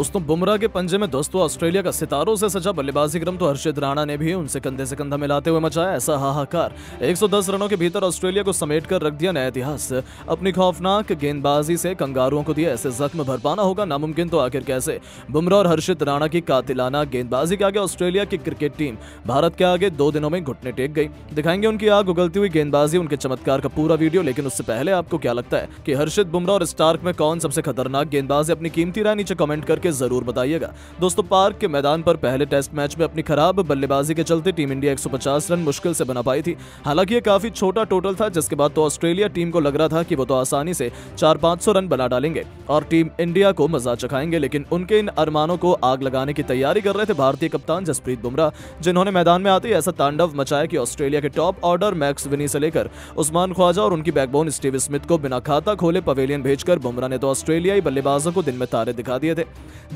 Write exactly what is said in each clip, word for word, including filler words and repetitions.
दोस्तों बुमराह के पंजे में दोस्तों ऑस्ट्रेलिया का सितारों से सजा बल्लेबाजी क्रम तो हर्षित राणा ने भी उनसे कंधे से कंधा मिलाते हुए मचाया। ऐसा हाहाकार एक सौ दस रनों के भीतर ऑस्ट्रेलिया को समेट कर रख दिया नया इतिहास। अपनी खौफनाक गेंदबाजी से कंगारुओं को दिया ऐसे जख्म भर पाना होगा नामुमकिन, तो आखिर कैसे? बुमराह और हर्षित राणा की कातिलाना गेंदबाजी के आगे ऑस्ट्रेलिया की क्रिकेट टीम भारत के आगे दो दिनों में घुटने टेक गई। दिखाएंगे उनकी आग उगलती हुई गेंदबाजी, उनके चमत्कार का पूरा वीडियो, लेकिन उससे पहले आपको क्या लगता है कि हर्षित बुमराह और स्टार्क में कौन सबसे खतरनाक गेंदबाज है? अपनी कीमती राय नीचे कमेंट करके जरूर बताइएगा। दोस्तों पार्क के मैदान पर पहले टेस्ट मैच में अपनी खराब बल्लेबाजी के चलते टीम इंडिया एक सौ पचास रन मुश्किल से बना पाई थी। हालांकि ये काफी छोटा टोटल था, जिसके बाद तो ऑस्ट्रेलिया टीम को लग रहा था कि वो तो आसानी से चार पाँच सौ रन बना डालेंगे और टीम इंडिया को मजा चखाएंगे, लेकिन उनके इन अरमानों को आग लगाने की तैयारी कर रहे थे भारतीय कप्तान जसप्रीत बुमराह, जिन्होंने मैदान में आते ही ऐसा तांडव मचाया कि ऑस्ट्रेलिया के टॉप ऑर्डर मैक्स विनी से लेकर उस्मान ख्वाजा और उनकी बैकबोन स्टीव स्मिथ को बिना खाता खोले पवेलियन भेजकर बुमराह ने तो ऑस्ट्रेलियाई बल्लेबाजों को दिन में तारे दिखा दिए थे,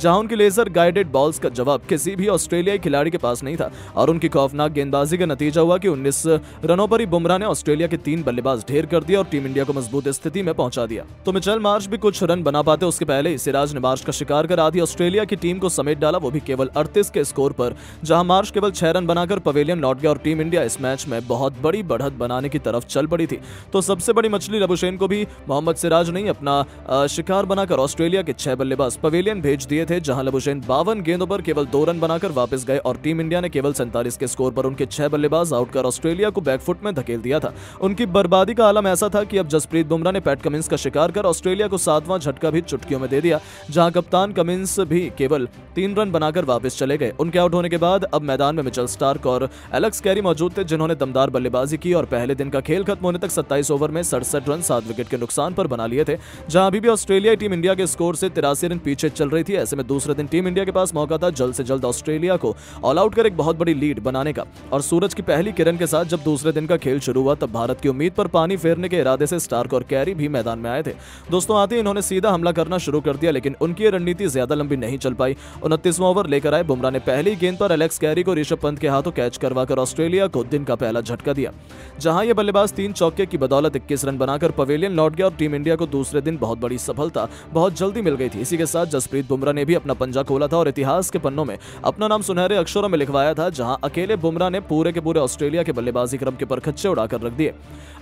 जहां उनकी लेजर गाइडेड बॉल्स का जवाब किसी भी ऑस्ट्रेलियाई खिलाड़ी के पास नहीं था और उनकी खौफनाक गेंदबाजी का नतीजा हुआ कि उन्नीस रनों पर ही बुमराह ने ऑस्ट्रेलिया के तीन बल्लेबाज ढेर कर दिया और टीम इंडिया को मजबूत स्थिति में पहुंचा दिया। तो मिचेल मार्श भी कुछ रन बना पाते उसके पहले ही सिराज ने मार्श का शिकार कर आधी ऑस्ट्रेलिया की टीम को समेट डाला, वो भी केवल अड़तीस के स्कोर पर, जहां मार्श केवल छह रन बनाकर पवेलियन लौट गया और टीम इंडिया इस मैच में बहुत बड़ी बढ़त बनाने की तरफ चल पड़ी थी। तो सबसे बड़ी मछली रबुशेन को भी मोहम्मद सिराज ने अपना शिकार बनाकर ऑस्ट्रेलिया के छह बल्लेबाज पवेलियन भेज दिए थे, जहां लबुशेन बावन गेंदों पर केवल दो रन बनाकर वापस गए और टीम इंडिया ने केवल सैंतालीस के स्कोर पर उनके छह बल्लेबाज आउट कर ऑस्ट्रेलिया को बैकफुट में धकेल दिया था। उनकी बर्बादी का आलम ऐसा था कि अब जसप्रीत बुमराह ने पैट कमिंस का शिकार कर ऑस्ट्रेलिया को सातवां झटका भी चुटकियों में दे दिया, जहां कप्तान कमिंस भी केवल तीन रन बनाकर वापस चले गए। उनके आउट होने के बाद अब मैदान में मिचेल स्टार्क और एलेक्स कैरी मौजूद थे, जिन्होंने दमदार बल्लेबाजी की और पहले दिन का खेल खत्म होने तक सत्ताईस ओवर में सड़सठ रन सात विकेट के नुकसान पर बना लिए थे, जहां अभी भी ऑस्ट्रेलिया टीम इंडिया के स्कोर से तिरासी रन पीछे चल रही थी। ऐसे में दूसरे दिन टीम इंडिया के पास मौका था जल्द से जल्द ऑस्ट्रेलिया को ऑल आउट कर एक बहुत बड़ी लीड बनाने का, और सूरज की पहली किरण के साथ जब दूसरे दिन का खेल शुरू हुआ तब भारत की उम्मीद पर पानी फेरने के इरादे से स्टार्क और कैरी भी मैदान में आए थे। दोस्तों आते ही इन्होंने सीधा हमला करना शुरू कर दिया, लेकिन उनकी रणनीति ज्यादा लंबी नहीं चल पाई। उनतीसवां ओवर लेकर आए बुमराह ने पहली गेंद पर एलेक्स कैरी को ऋषभ पंत के हाथों कैच करवाकर ऑस्ट्रेलिया को दिन का पहला झटका दिया, जहां यह बल्लेबाज तीन चौके की बदौलत इक्कीस रन बनाकर पवेलियन लौट गया और टीम इंडिया को दूसरे दिन बहुत बड़ी सफलता बहुत जल्दी मिल गई थी। इसी के साथ जसप्रीत बुमराह ने भी अपना पंजा खोला था और इतिहास के पन्नों में अपना नाम सुनहरे अक्षरों में लिखवाया था, जहां अकेले बुमराह ने पूरे के पूरे ऑस्ट्रेलिया के बल्लेबाजी क्रम के परखच्चे उड़ाकर रख दिए।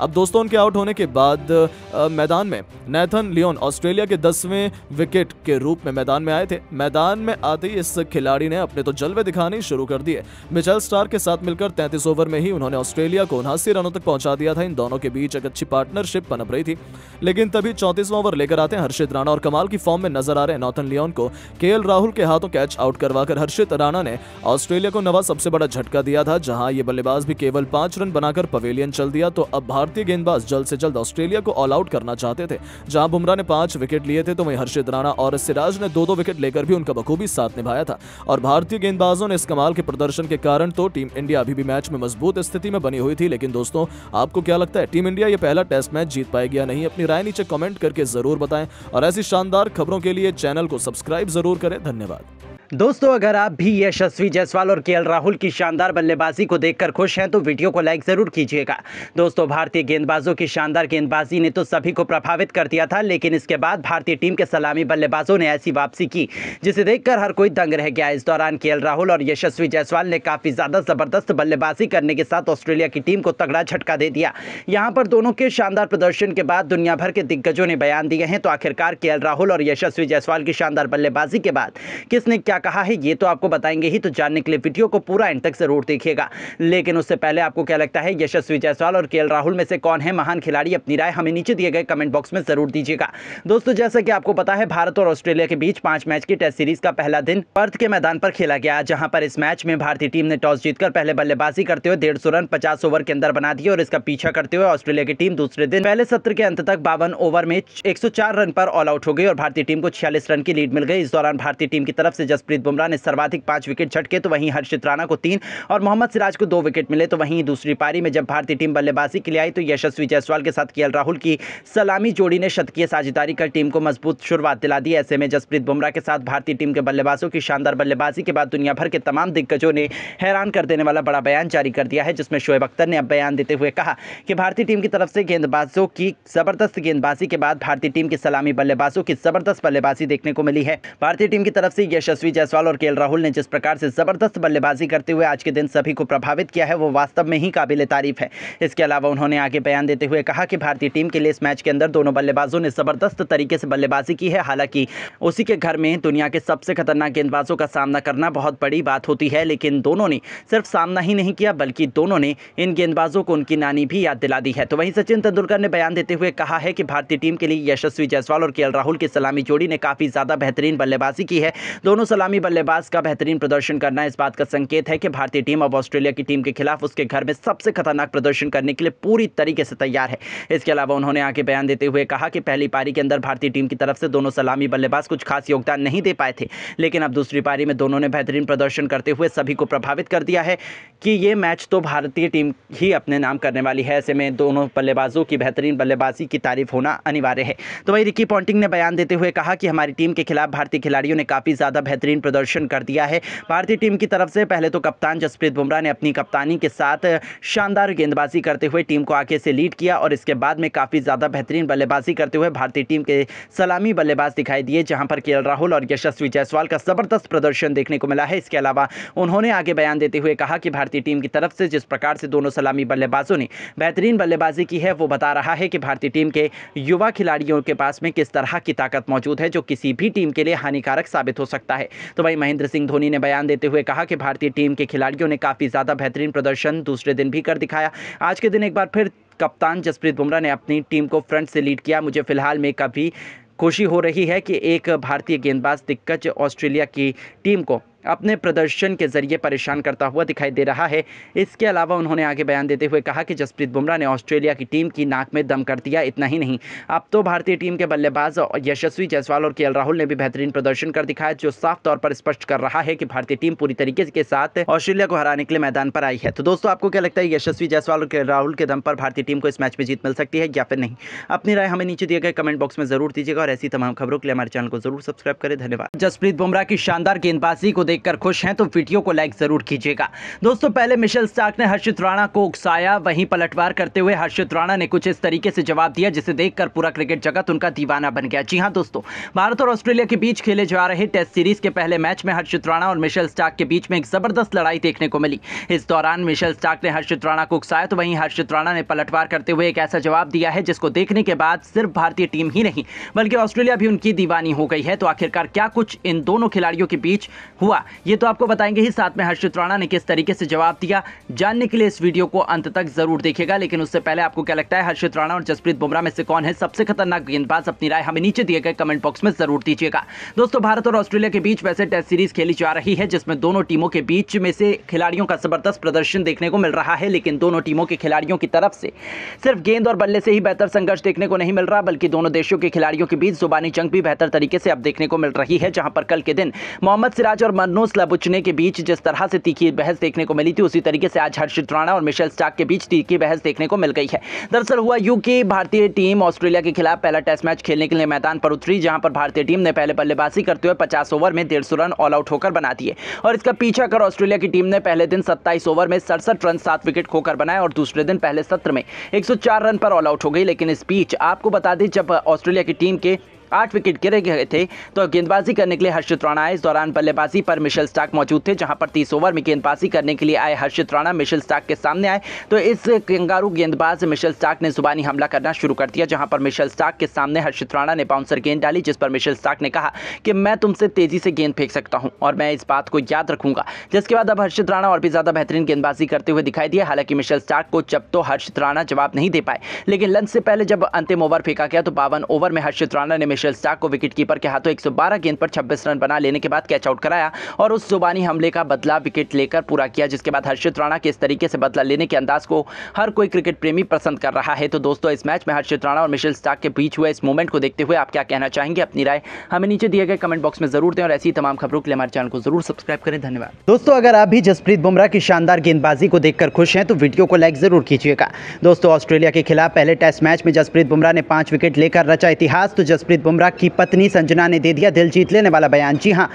अब दोस्तों उनके आउट होने के बाद आ, मैदान में नेथन लियोन ऑस्ट्रेलिया के दसवें विकेट के रूप में मैदान में आए थे। मैदान में आते ही इस खिलाड़ी ने अपने तो जलवे दिखाने शुरू कर दिए। मिचेल स्टार्क के साथ मिलकर तैंतीस ओवर में ही उन्होंने ऑस्ट्रेलिया को उनासी रनों तक पहुंचा दिया था। इन दोनों के बीच एक अच्छी पार्टनरशिप पनप रही थी, लेकिन तभी चौंतीसवां ओवर लेकर आते हैं हर्षित राणा और कमाल की फॉर्म में नजर आ रहे नेथन लियोन को केएल राहुल के हाथों कैच आउट करवाकर हर्षित राणा ने ऑस्ट्रेलिया को नवा सबसे बड़ा झटका दिया था, जहां ये बल्लेबाज भी केवल पांच रन बनाकर पवेलियन चल दिया। तो अब भारतीय गेंदबाज जल्द से जल्द ऑस्ट्रेलिया को ऑल आउट करना चाहते थे। जहां बुमराह ने पांच विकेट लिए थे तो वहीं हर्षित राणा और सिराज ने दो दो विकेट लेकर भी उनका बखूबी साथ निभाया था, और भारतीय गेंदबाजों ने इस कमाल के प्रदर्शन के कारण तो टीम इंडिया अभी भी मैच में मजबूत स्थिति में बनी हुई थी। लेकिन दोस्तों आपको क्या लगता है, टीम इंडिया ये पहला टेस्ट मैच जीत पाएगी या नहीं? अपनी राय नीचे कमेंट करके जरूर बताएं और ऐसी शानदार खबरों के लिए चैनल को सब्सक्राइब जरूर करें। धन्यवाद। दोस्तों अगर आप भी यशस्वी जायसवाल और केएल राहुल की शानदार बल्लेबाजी को देखकर खुश हैं तो वीडियो को लाइक ज़रूर कीजिएगा। दोस्तों भारतीय गेंदबाजों की शानदार गेंदबाजी ने तो सभी को प्रभावित कर दिया था, लेकिन इसके बाद भारतीय टीम के सलामी बल्लेबाजों ने ऐसी वापसी की जिसे देखकर हर कोई दंग रह गया। इस दौरान केएल राहुल और यशस्वी जायसवाल ने काफ़ी ज़्यादा ज़बरदस्त बल्लेबाजी करने के साथ ऑस्ट्रेलिया की टीम को तगड़ा झटका दे दिया। यहाँ पर दोनों के शानदार प्रदर्शन के बाद दुनिया भर के दिग्गजों ने बयान दिए हैं। तो आखिरकार केएल राहुल और यशस्वी जायसवाल की शानदार बल्लेबाजी के बाद किसने क्या कहा है ये तो आपको बताएंगे ही, तो जानने के लिए वीडियो को पूरा एंड तक जरूर देखिएगा। लेकिन उससे पहले आपको क्या लगता है, यशस्वी जायसवाल और केएल राहुल में से कौन है महान खिलाड़ी? अपनी राय हमें नीचे दिए गए कमेंट बॉक्स में जरूर दीजिएगा। दोस्तों जैसा कि आपको पता है, भारत और ऑस्ट्रेलिया के बीच पांच मैच की टेस्ट सीरीज का पहला दिन पर्थ के मैदान पर खेला गया, जहां पर इस मैच में भारतीय टीम ने टॉस जीतकर पहले बल्लेबाजी करते हुए डेढ़ सौ रन पचास ओवर के अंदर बना दिए और इसका पीछा करते हुए ऑस्ट्रेलिया की टीम दूसरे दिन पहले सत्र के अंत तक बावन ओवर में एक सौ चार रन पर ऑल आउट हो गई और भारतीय टीम को छियालीस रन की लीड मिल गई। इस दौरान भारतीय टीम की तरफ से जसप्रीत बुमराह ने सर्वाधिक पाँच विकेट झटके तो वहीं हर्षित राणा को तीन और मोहम्मद सिराज को दो विकेट मिले। तो वहीं दूसरी पारी में जब भारतीय टीम बल्लेबाजी के लिए आई तो यशस्वी जायसवाल के साथ केएल राहुल की सलामी जोड़ी ने शतकीय साझेदारी कर टीम को मजबूत शुरुआत दिला दी। ऐसे में जसप्रीत बुमराह के साथ भारतीय टीम के बल्लेबाजों की शानदार बल्लेबाजी के बाद दुनिया भर के तमाम दिग्गजों ने हैरान कर देने वाला बड़ा बयान जारी कर दिया है, जिसमें शोएब अख्तर ने अब बयान देते हुए कहा कि भारतीय टीम की तरफ से गेंदबाजों की जबरदस्त गेंदबाजी के बाद भारतीय टीम की सलामी बल्लेबाजों की जबरदस्त बल्लेबाजी देखने को मिली है। भारतीय टीम की तरफ से यशस्वी जायसवाल और केएल राहुल ने जिस प्रकार से जबरदस्त बल्लेबाजी करते हुए आज के दिन सभी को प्रभावित किया है वो वास्तव में ही काबिले तारीफ है। इसके अलावा उन्होंने आगे बयान देते हुए कहा कि भारतीय टीम के लिए इस मैच के अंदर दोनों बल्लेबाजों ने जबरदस्त तरीके से बल्लेबाजी की है। हालांकि उसी के घर में दुनिया के सबसे खतरनाक गेंदबाजों का सामना करना बहुत बड़ी बात होती है, लेकिन दोनों ने सिर्फ सामना ही नहीं किया बल्कि दोनों ने इन गेंदबाजों को उनकी नानी भी याद दिला दी है। तो वहीं सचिन तेंदुलकर ने बयान देते हुए कहा है कि भारतीय टीम के लिए यशस्वी जायसवाल और केएल राहुल की सलामी जोड़ी ने काफी ज्यादा बेहतरीन बल्लेबाजी की है। दोनों सलामी बल्लेबाज का बेहतरीन प्रदर्शन करना इस बात का संकेत है कि भारतीय टीम अब ऑस्ट्रेलिया की टीम के खिलाफ उसके घर में सबसे खतरनाक प्रदर्शन करने के लिए पूरी तरीके से तैयार है। इसके अलावा उन्होंने आगे बयान देते हुए कहा कि पहली पारी के अंदर भारतीय टीम की तरफ से दोनों सलामी बल्लेबाज कुछ खास योगदान नहीं दे पाए थे, लेकिन अब दूसरी पारी में दोनों ने बेहतरीन प्रदर्शन करते हुए सभी को प्रभावित कर दिया है कि ये मैच तो भारतीय टीम ही अपने नाम करने वाली है। ऐसे में दोनों बल्लेबाजों की बेहतरीन बल्लेबाजी की तारीफ होना अनिवार्य है। तो वहीं रिकी पॉन्टिंग ने बयान देते हुए कहा कि हमारी टीम के खिलाफ भारतीय खिलाड़ियों ने काफी ज्यादा बेहतरीन प्रदर्शन कर दिया है। भारतीय टीम की तरफ से पहले तो कप्तान जसप्रीत बुमराह ने अपनी कप्तानी के साथ शानदार गेंदबाजी करते हुए टीम को आगे से लीड किया और इसके बाद में काफी ज्यादा बेहतरीन बल्लेबाजी करते हुए भारतीय टीम के सलामी बल्लेबाज दिखाई दिए, जहां पर केएल राहुल और यशस्वी जायसवाल का जबरदस्त प्रदर्शन देखने को मिला है। इसके अलावा उन्होंने आगे बयान देते हुए कहा कि भारतीय टीम की तरफ से जिस प्रकार से दोनों सलामी बल्लेबाजों ने बेहतरीन बल्लेबाजी की है वो बता रहा है कि भारतीय टीम के युवा खिलाड़ियों के पास में किस तरह की ताकत मौजूद है जो किसी भी टीम के लिए हानिकारक साबित हो सकता है। तो वहीं महेंद्र सिंह धोनी ने बयान देते हुए कहा कि भारतीय टीम के खिलाड़ियों ने काफी ज्यादा बेहतरीन प्रदर्शन दूसरे दिन भी कर दिखाया। आज के दिन एक बार फिर कप्तान जसप्रीत बुमराह ने अपनी टीम को फ्रंट से लीड किया। मुझे फिलहाल में कभी खुशी हो रही है कि एक भारतीय गेंदबाज दिग्गज ऑस्ट्रेलिया की टीम को अपने प्रदर्शन के जरिए परेशान करता हुआ दिखाई दे रहा है। इसके अलावा उन्होंने आगे बयान देते हुए कहा कि जसप्रीत बुमराह ने ऑस्ट्रेलिया की टीम की नाक में दम कर दिया। इतना ही नहीं, अब तो भारतीय टीम के बल्लेबाज यशस्वी जायसवाल और केएल राहुल ने भी बेहतरीन प्रदर्शन कर दिखाया, जो साफ तौर पर स्पष्ट कर रहा है कि भारतीय टीम पूरी तरीके के साथ ऑस्ट्रेलिया को हराने के लिए मैदान पर आई है। तो दोस्तों, आपको क्या लगता है, यशस्वी जायसवाल और केएल राहुल के दम पर भारतीय टीम को इस मैच में जीत मिल सकती है या फिर नहीं? अपनी राय हमें नीचे दिए गए कमेंट बॉक्स में जरूर दीजिएगा और ऐसी तमाम खबरों के लिए हमारे चैनल को जरूर सब्सक्राइब करें। धन्यवाद। जसप्रीत बुमराह की शानदार गेंदबाजी को देखकर खुश हैं तो वीडियो को लाइक जरूर कीजिएगा। दोस्तों, पहले मिचेल स्टार्क ने हर्षित राणा को उकसाया, वहीं पलटवार करते हुए हर्षित राणा ने कुछ इस तरीके से जवाब दिया जिसे देखकर पूरा क्रिकेट जगत उनका दीवाना बन गया। जी हां दोस्तों, भारत और ऑस्ट्रेलिया के बीच खेले जा रहे टेस्ट सीरीज के पहले मैच में हर्षित राणा और मिचेल स्टार्क के बीच में एक जबरदस्त लड़ाई देखने को मिली। इस दौरान मिचेल स्टार्क ने हर्षित राणा को उकसाया तो वहीं हर्षित राणा ने पलटवार करते हुए एक ऐसा जवाब दिया है जिसको देखने के बाद सिर्फ भारतीय टीम ही नहीं बल्कि ऑस्ट्रेलिया भी उनकी दीवानी हो गई है। तो आखिरकार क्या कुछ इन दोनों खिलाड़ियों के बीच हुआ ये तो आपको बताएंगे ही, साथ में हर्षित राणा ने किस तरीके से जवाब दिया। जानने के लिए इस वीडियो को अंत तक जरूर देखिएगा, लेकिन उससे पहले आपको क्या लगता है, हर्षित राणा और जसप्रीत बुमराह में से कौन है सबसे खतरनाक गेंदबाज? अपनी राय हमें नीचे दिए गए कमेंट बॉक्स में जरूर दीजिएगा। दोस्तों, भारत और ऑस्ट्रेलिया के बीच वैसे टेस्ट सीरीज खेली जा रही है जिसमें दोनों टीमों के बीच में से खिलाड़ियों का जबरदस्त प्रदर्शन देखने को मिल रहा है, लेकिन दोनों टीमों के खिलाड़ियों की तरफ से सिर्फ गेंद और बल्ले से ही बेहतर संघर्ष देखने को नहीं मिल रहा बल्कि दोनों देशों के खिलाड़ियों के बीच जुबानी जंग भी बेहतर तरीके से अब देखने को मिल रही है। जहां पर कल के दिन मोहम्मद सिराज और मनोज लबुचने के बीच जिस तरह से तीखी बहस देखने को मिली थी, उसी तरीके से आज हर्षित राणा और मिचेल स्टार्क के बीच तीखी बहस देखने को मिल गई है। दरअसल हुआ यूं कि भारतीय टीम ऑस्ट्रेलिया के खिलाफ पहला टेस्ट मैच खेलने के लिए मैदान पर उतरी, जहां पर भारतीय टीम ने पहले बल्लेबाजी करते हुए पचास ओवर में डेढ़ सौ रन ऑल आउट होकर बना दिए और इसका पीछा कर ऑस्ट्रेलिया की टीम ने पहले दिन सत्ताईस ओवर में सड़सठ रन सात विकेट खोकर बनाए और दूसरे दिन पहले सत्र में एक सौ चार रन पर ऑल आउट हो गई। लेकिन इस बीच आपको बता दें, जब ऑस्ट्रेलिया की टीम के आठ विकेट गिरे गए थे तो गेंदबाजी करने के लिए हर्षित राणा आए। इस दौरान बल्लेबाजी पर मिचेल स्टार्क मौजूद थे, जहां पर तीस ओवर में गेंदबाजी करने के लिए आए हर्षित राणा मिचेल स्टार्क के सामने आए तो इस कंगारू गेंदबाज मिचेल स्टार्क ने जुबानी हमला करना शुरू कर दिया, जहां पर मिचेल स्टार्क के सामने हर्षित राणा ने बाउंसर गेंद डाली जिस पर मिचेल स्टार्क ने कहा कि मैं तुमसे तेजी से गेंद फेंक सकता हूँ और मैं इस बात को याद रखूंगा। जिसके बाद अब हर्षित राणा और भी ज्यादा बेहतरीन गेंदबाजी करते हुए दिखाई दिया। हालांकि मिचेल स्टार्क को जब तो हर्षित राणा जवाब नहीं दे पाए, लेकिन लंच से पहले जब अंतिम ओवर फेंका गया तो बावन ओवर में हर्षित राणा ने मिचेल स्टार्क को विकेटकीपर के हाथों एक सौ बारह गेंद पर छब्बीस रन बना लेने के बाद कैच आउट कराया और उस जुबानी हमले का बदला विकेट लेकर पूरा किया, जिसके बाद हर्षित राणा के इस तरीके से बदला लेने के अंदाज को हर कोई क्रिकेट प्रेमी पसंद कर रहा है। तो दोस्तों, इस मैच में हर्षित राणा और मिचेल स्टार्क के बीच हुए इस मूवमेंट को देखते हुए आप क्या कहना चाहेंगे? अपनी राय हमें नीचे दिए गए कमेंट बॉक्स में जरूर दें और ऐसी तमाम खबरों के लिए हमारे चैनल को जरूर सब्सक्राइब करें। धन्यवाद। दोस्तों, अगर आप भी जसप्रीत बुमराह की शानदार गेंदबाजी को देखकर खुश हैं तो वीडियो को लाइक जरूर कीजिएगा। दोस्तों, ऑस्ट्रेलिया के खिलाफ पहले टेस्ट मैच में जसप्रीत बुमराह ने पांच विकेट लेकर रचा इतिहास, तो जसप्रीत बुमराह की पत्नी संजना ने दे दिया दिल जीत लेने वाला बयान। जी हां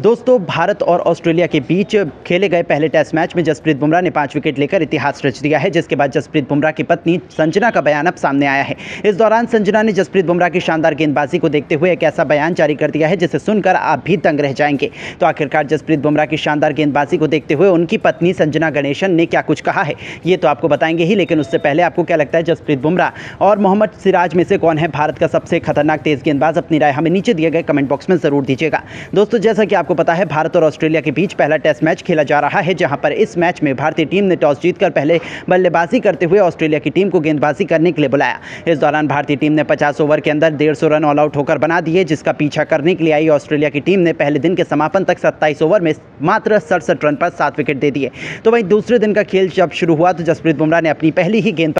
दोस्तों, भारत और ऑस्ट्रेलिया के बीच खेले गए पहले टेस्ट मैच में जसप्रीत बुमराह ने पांच विकेट लेकर इतिहास रच दिया है, जिसके बाद जसप्रीत बुमराह की पत्नी संजना का बयान अब सामने आया है। इस दौरान संजना ने जसप्रीत बुमराह की शानदार गेंदबाजी को देखते हुए एक ऐसा बयान जारी कर दिया है जिसे सुनकर आप भी दंग रह जाएंगे। तो आखिरकार जसप्रीत बुमराह की शानदार गेंदबाजी को देखते हुए उनकी पत्नी संजना गणेशन ने क्या कुछ कहा है ये तो आपको बताएंगे ही, लेकिन उससे पहले आपको क्या लगता है जसप्रीत बुमराह और मोहम्मद सिराज में से कौन है भारत का सबसे खतरनाक तेज गेंदबाज? अपनी राय हमें नीचे दिए गए कमेंट बॉक्स में जरूर दीजिएगा। दोस्तों, जैसा कि आपको पता है भारत और ऑस्ट्रेलिया के बीच पहला टेस्ट मैच खेला जा रहा है, जहां पर इस मैच में भारतीय टीम ने टॉस जीतकर पहले बल्लेबाजी करते हुए ऑस्ट्रेलिया की टीम को गेंदबाजी करने के लिए बुलाया। इस दौरान भारतीय टीम ने पचास ओवर के अंदर डेढ़ सौ रन ऑल आउट होकर बना दिए, जिसका पीछा करने के लिए आई ऑस्ट्रेलिया की टीम ने पहले दिन के समापन तक सत्ताईस ओवर में मात्र सड़सठ रन पर सात विकेट दे दिए। तो वहीं दूसरे दिन का खेल जब शुरू हुआ तो जसप्रीत बुमराह ने अपनी पहली ही गेंद